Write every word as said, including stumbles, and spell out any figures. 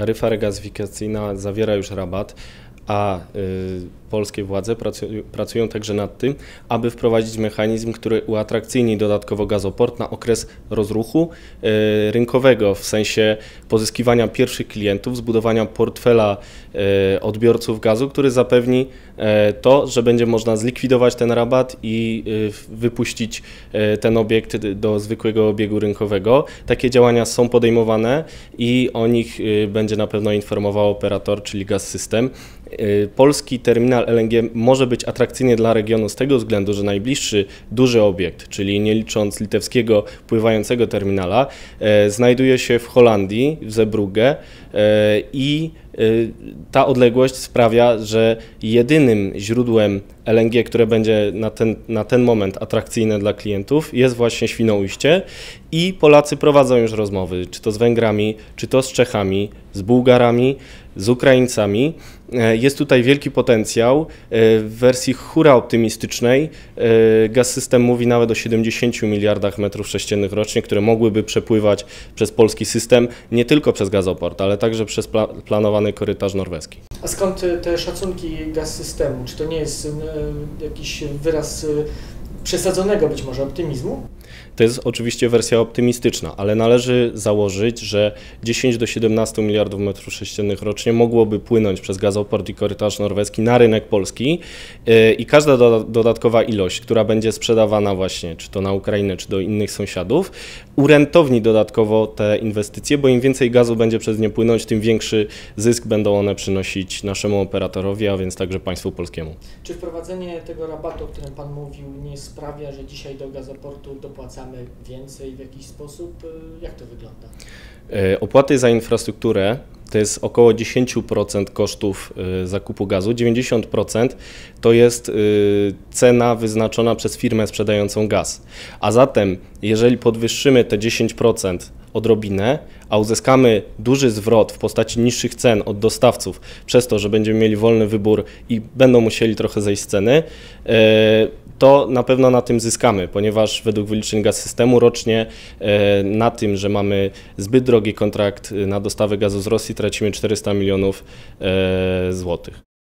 Taryfa regazyfikacyjna zawiera już rabat, a y, polskie władze pracuj, pracują także nad tym, aby wprowadzić mechanizm, który uatrakcyjni dodatkowo gazoport na okres rozruchu y, rynkowego, w sensie pozyskiwania pierwszych klientów, zbudowania portfela y, odbiorców gazu, który zapewni y, to, że będzie można zlikwidować ten rabat i y, wypuścić y, ten obiekt do zwykłego obiegu rynkowego. Takie działania są podejmowane i o nich y, będzie na pewno informował operator, czyli Gaz-System. Polski terminal L N G może być atrakcyjny dla regionu z tego względu, że najbliższy duży obiekt, czyli nie licząc litewskiego pływającego terminala, znajduje się w Holandii, w Zeebrugge, i ta odległość sprawia, że jedynym źródłem L N G, które będzie na ten, na ten moment atrakcyjne dla klientów, jest właśnie Świnoujście, i Polacy prowadzą już rozmowy, czy to z Węgrami, czy to z Czechami, z Bułgarami, z Ukraińcami. Jest tutaj wielki potencjał. W wersji hura optymistycznej Gaz-System mówi nawet o siedemdziesięciu miliardach metrów sześciennych rocznie, które mogłyby przepływać przez polski system, nie tylko przez gazoport, ale także przez pla planowany korytarz norweski. A skąd te szacunki Gaz-Systemu? Czy to nie jest jakiś wyraz przesadzonego być może optymizmu? To jest oczywiście wersja optymistyczna, ale należy założyć, że dziesięć do siedemnastu miliardów metrów sześciennych rocznie mogłoby płynąć przez gazoport i korytarz norweski na rynek polski, i każda do, dodatkowa ilość, która będzie sprzedawana właśnie czy to na Ukrainę, czy do innych sąsiadów, urentowni dodatkowo te inwestycje, bo im więcej gazu będzie przez nie płynąć, tym większy zysk będą one przynosić naszemu operatorowi, a więc także państwu polskiemu. Czy wprowadzenie tego rabatu, o którym Pan mówił, nie sprawia, że dzisiaj do gazoportu dopłacamy więcej w jakiś sposób? Jak to wygląda? Opłaty za infrastrukturę to jest około dziesięć procent kosztów zakupu gazu, dziewięćdziesiąt procent to jest cena wyznaczona przez firmę sprzedającą gaz. A zatem, jeżeli podwyższymy te dziesięć procent odrobinę, a uzyskamy duży zwrot w postaci niższych cen od dostawców, przez to, że będziemy mieli wolny wybór i będą musieli trochę zejść z ceny, to na pewno na tym zyskamy, ponieważ według wyliczeń Gaz-Systemu rocznie na tym, że mamy zbyt drogi kontrakt na dostawę gazu z Rosji, tracimy czterysta milionów złotych.